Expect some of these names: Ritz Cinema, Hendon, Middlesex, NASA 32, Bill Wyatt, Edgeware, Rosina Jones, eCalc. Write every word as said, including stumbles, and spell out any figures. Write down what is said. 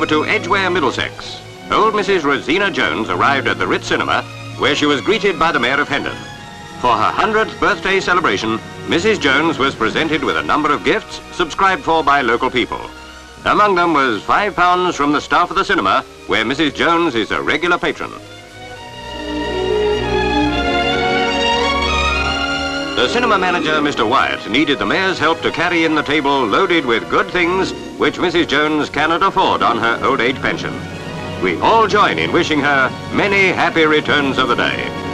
over to Edgeware, Middlesex. Old Missus Rosina Jones arrived at the Ritz Cinema, where she was greeted by the Mayor of Hendon. For her hundredth birthday celebration, Missus Jones was presented with a number of gifts subscribed for by local people. Among them was five pounds from the staff of the cinema, where Missus Jones is a regular patron. The cinema manager, Mister Wyatt, needed the mayor's help to carry in the table loaded with good things which Missus Jones cannot afford on her old age pension. We all join in wishing her many happy returns of the day.